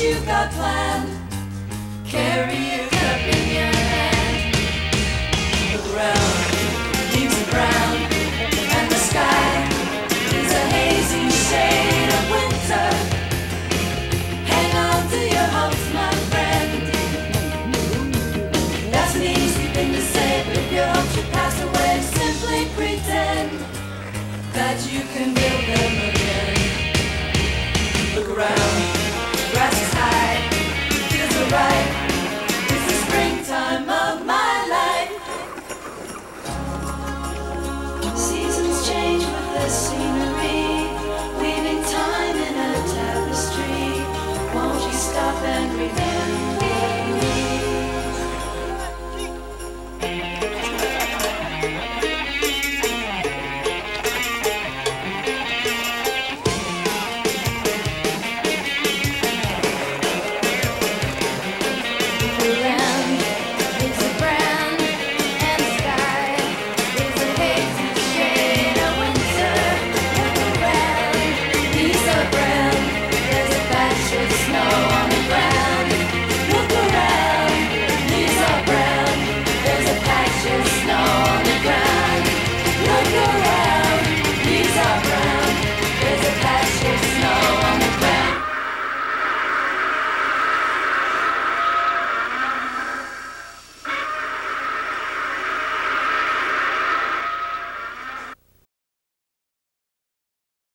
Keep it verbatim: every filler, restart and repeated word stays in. you've got planned. Carry your cup in your hand. Look around.